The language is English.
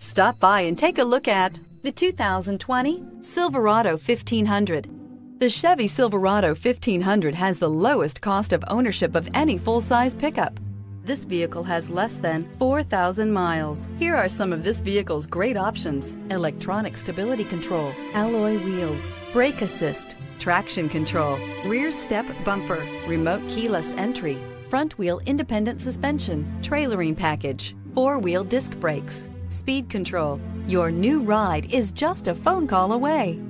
Stop by and take a look at the 2020 Silverado 1500. The Chevy Silverado 1500 has the lowest cost of ownership of any full-size pickup. This vehicle has less than 4,000 miles. Here are some of this vehicle's great options: electronic stability control, alloy wheels, brake assist, traction control, rear step bumper, remote keyless entry, front wheel independent suspension, trailering package, four-wheel disc brakes, speed control. Your new ride is just a phone call away.